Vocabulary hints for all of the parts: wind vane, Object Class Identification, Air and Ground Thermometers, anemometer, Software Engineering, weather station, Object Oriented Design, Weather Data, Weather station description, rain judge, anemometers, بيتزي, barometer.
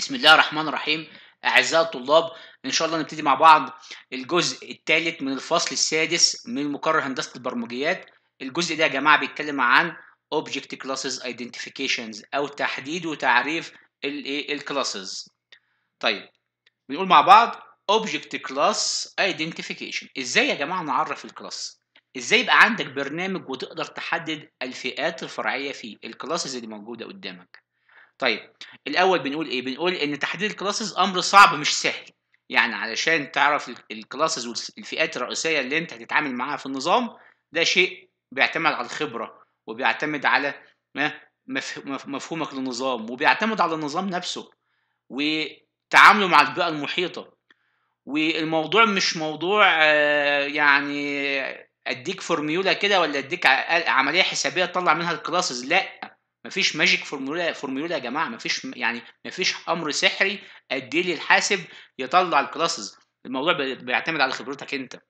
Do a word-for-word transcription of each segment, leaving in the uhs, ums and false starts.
بسم الله الرحمن الرحيم. أعزائي الطلاب، إن شاء الله نبتدي مع بعض الجزء الثالث من الفصل السادس من مقرر هندسة البرمجيات. الجزء ده يا جماعة بيتكلم عن Object Classes Identifications أو تحديد وتعريف ال Classes. طيب بنقول مع بعض Object Class Identification. إزاي يا جماعة نعرف الكلاس؟ إزاي يبقى عندك برنامج وتقدر تحدد الفئات الفرعية فيه، الكلاسز اللي موجودة قدامك؟ طيب الاول بنقول ايه؟ بنقول ان تحديد الكلاسز امر صعب مش سهل، يعني علشان تعرف الكلاسز والفئات الرئيسيه اللي انت هتتعامل معاها في النظام ده شيء بيعتمد على الخبره وبيعتمد على مفهومك للنظام وبيعتمد على النظام نفسه وتعامله مع البيئه المحيطه، والموضوع مش موضوع يعني اديك فورميولا كده ولا اديك عمليه حسابيه تطلع منها الكلاسز. لا، مفيش ماجيك فورمولا فورمولا يا جماعه، مفيش يعني مفيش امر سحري اديه للحاسب يطلع الكلاسز. الموضوع بيعتمد على خبرتك انت.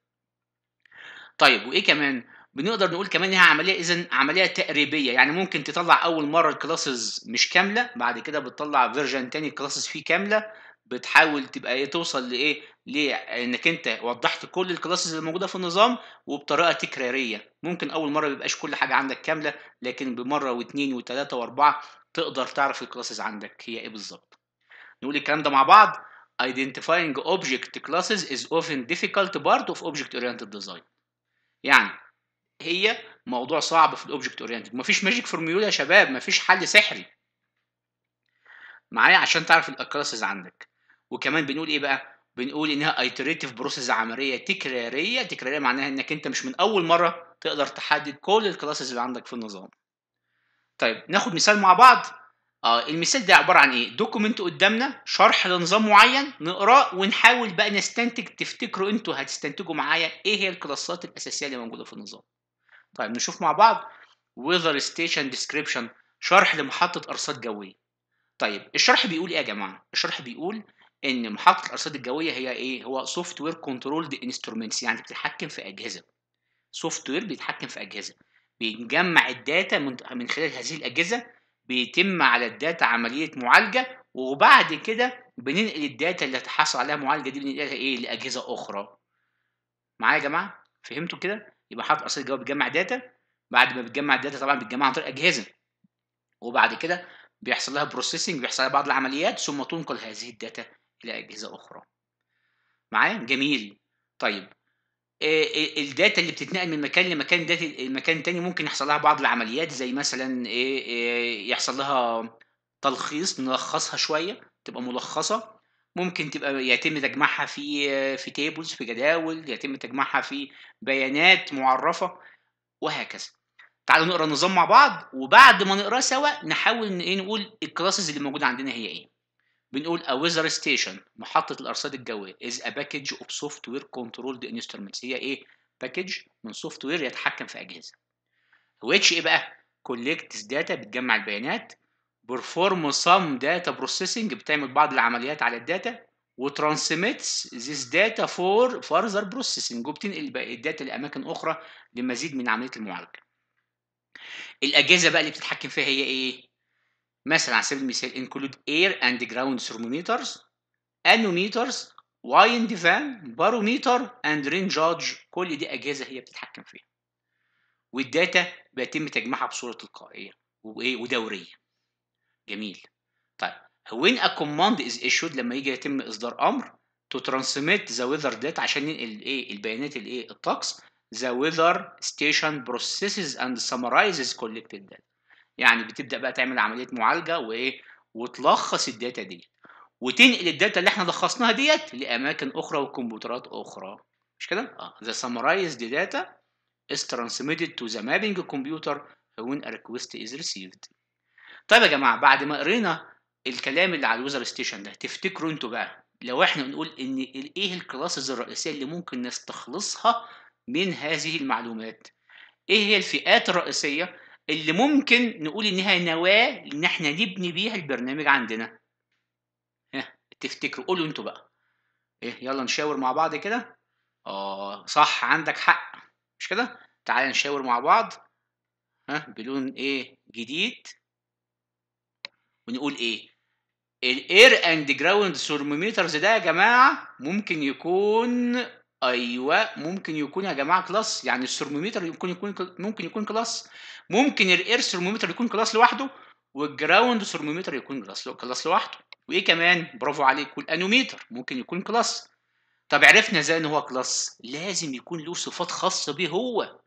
طيب وايه كمان؟ بنقدر نقول كمان انها عمليه اذا عمليه تقريبيه، يعني ممكن تطلع اول مره الكلاسز مش كامله، بعد كده بتطلع فيرجن تاني الكلاسز فيه كامله، بتحاول تبقى ايه توصل لايه؟ لانك انت وضحت كل الكلاسز اللي موجوده في النظام وبطريقه تكراريه. ممكن اول مره ميبقاش كل حاجه عندك كامله، لكن بمره واثنين وثلاثه واربعه تقدر تعرف الكلاسز عندك هي ايه بالظبط. نقول الكلام ده مع بعض. Identifying object classes is often difficult part of object oriented design. يعني هي موضوع صعب في الاوبجكت اورينتد، مفيش ماجيك فورميولا يا شباب، مفيش حل سحري معايا عشان تعرف الكلاسز عندك. وكمان بنقول ايه بقى؟ بنقول انها ايتريتيف بروسيس، عمليه تكراريه. تكراريه معناها انك انت مش من اول مره تقدر تحدد كل الكلاسز اللي عندك في النظام. طيب ناخد مثال مع بعض. اه المثال ده عباره عن ايه؟ دوكيمنت قدامنا شرح لنظام معين نقراه ونحاول بقى نستنتج. تفتكروا انتوا هتستنتجوا معايا ايه هي الكلاسات الاساسيه اللي موجوده في النظام. طيب نشوف مع بعض. ويذر ستيشن ديسكريبشن، شرح لمحطه ارصاد جويه. طيب الشرح بيقول ايه يا جماعه؟ الشرح بيقول ان محطه الارصاد الجويه هي ايه؟ هو سوفت وير كنترولد انسترومنتس، يعني بتتحكم في اجهزه. سوفت وير بيتحكم في اجهزه، بنجمع الداتا من خلال هذه الاجهزه، بيتم على الداتا عمليه معالجه، وبعد كده بننقل الداتا اللي هتحصل عليها معالجه دي بننقلها ايه؟ لاجهزه اخرى. معايا يا جماعه؟ فهمتوا كده؟ يبقى محطه الارصاد الجويه بتجمع داتا، بعد ما بتجمع الداتا طبعا بتجمعها عن طريق اجهزه، وبعد كده بيحصل لها بروسيسنج، بيحصل لها بعض العمليات، ثم تنقل هذه الداتا الى اجهزه اخرى. معايا؟ جميل. طيب إيه الداتا اللي بتتنقل من مكان لمكان؟ داتا المكان تاني ممكن يحصل لها بعض العمليات، زي مثلا إيه إيه يحصل لها تلخيص، نلخصها شويه تبقى ملخصه، ممكن تبقى يتم تجمعها في في تيبلز، في جداول، يتم تجمعها في بيانات معرفه وهكذا. تعالوا نقرا النظام مع بعض، وبعد ما نقراه سوا نحاول نقول الكلاسز اللي موجوده عندنا هي ايه. بنقول a weather station، محطة الأرصاد الجوية، is a package of software controlled instruments. هي إيه؟ باكج من سوفت وير يتحكم في أجهزة. which إيه بقى؟ collects data، بتجمع البيانات، perform some data processing، بتعمل بعض العمليات على الداتا، وtransmits this data for further processing، وبتنقل الداتا لأماكن أخرى لمزيد من عملية المعالجة. الأجهزة بقى اللي بتتحكم فيها هي إيه؟ مثلا على سبيل المثال include air and ground thermometers, anemometers, wind vane, barometer and rain judge. كل دي اجهزه هي بتتحكم فيها، والداتا بيتم تجميعها بصوره تلقائيه وايه ودوريه. جميل. طيب when a command is issued، لما يجي يتم اصدار امر to transmit the weather data، عشان ننقل ايه البيانات الايه الطقس، the weather station processes and summarizes collected data. يعني بتبدا بقى تعمل عمليه معالجه وايه وتلخص الداتا ديت، وتنقل الداتا اللي احنا لخصناها ديت لاماكن اخرى وكمبيوترات اخرى، مش كده؟ اه the summarized data is transmitted to the mapping computer when a request is received. طيب يا جماعه، بعد ما قرينا الكلام اللي على الويذر ستيشن ده، تفتكروا انتوا بقى لو احنا بنقول ان ايه الكلاسز الرئيسيه اللي ممكن نستخلصها من هذه المعلومات؟ ايه هي الفئات الرئيسيه اللي ممكن نقول انها نواه ان احنا نبني بيها البرنامج عندنا؟ ها تفتكروا؟ قولوا انتوا بقى. ايه يلا نشاور مع بعض كده. اه صح، عندك حق، مش كده؟ تعالى نشاور مع بعض. ها بلون ايه جديد، ونقول ايه الاير اند جراوند ثرموميترز ده يا جماعه ممكن يكون، ايوه ممكن يكون يا جماعه كلاس، يعني الثرموميتر ممكن يكون ممكن يكون كلاس، ممكن الاير ثرموميتر يكون كلاس لوحده والجراوند ثرموميتر يكون كلاس كلاس لوحده، وايه كمان برافو عليك والانوميتر ممكن يكون كلاس. طب عرفنا ازاي ان هو كلاس؟ لازم يكون له صفات خاصه بيه هو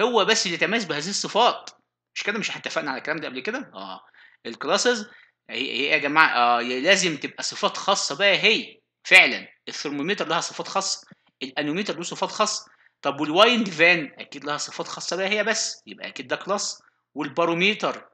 هو بس اللي يتميز بهذه الصفات، مش كده؟ مش اتفقنا على الكلام ده قبل كده؟ اه الكلاسز هي يا جماعه آه لازم تبقى صفات خاصه بقى هي فعلا. الثرموميتر لها صفات خاصه، الانوميتر له صفات خاصه، طب والوايند فان اكيد لها صفات خاصه بقى هي بس، يبقى اكيد ده كلاس، والباروميتر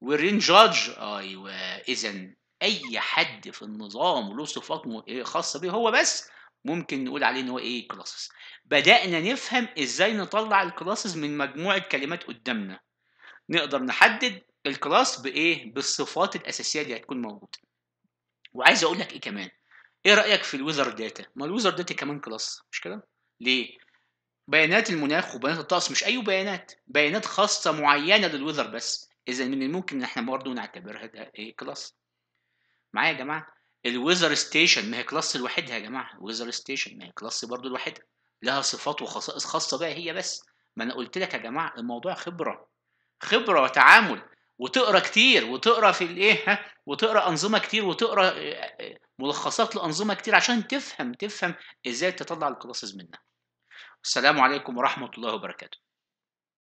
والرين جادج. ايوه اذا اي حد في النظام له صفات خاصه بيه هو بس ممكن نقول عليه ان هو ايه؟ كلاسز. بدأنا نفهم ازاي نطلع الكلاسز من مجموعه كلمات قدامنا. نقدر نحدد الكلاس بايه؟ بالصفات الاساسيه اللي هتكون موجوده. وعايز اقول لك ايه كمان؟ ايه رايك في الويذر داتا؟ ما الويذر داتا كمان كلاس، مش كده؟ ليه؟ بيانات المناخ وبيانات الطقس، مش اي بيانات، بيانات خاصه معينه للويذر بس، اذا من الممكن ان احنا برضه نعتبرها ده ايه؟ كلاس. معايا يا جماعه؟ الويذر ستيشن ما هي كلاس لوحدها يا جماعه، الويذر ستيشن ما هي كلاس برضه لوحدها، لها صفات وخصائص خاصه بقى هي بس. ما انا قلت لك يا جماعه الموضوع خبره خبره وتعامل، وتقرا كتير وتقرا في الايه، وتقرا انظمه كتير وتقرا ملخصات لانظمه كتير عشان تفهم تفهم ازاي تطلع الكلاسز منها. والسلام عليكم ورحمه الله وبركاته.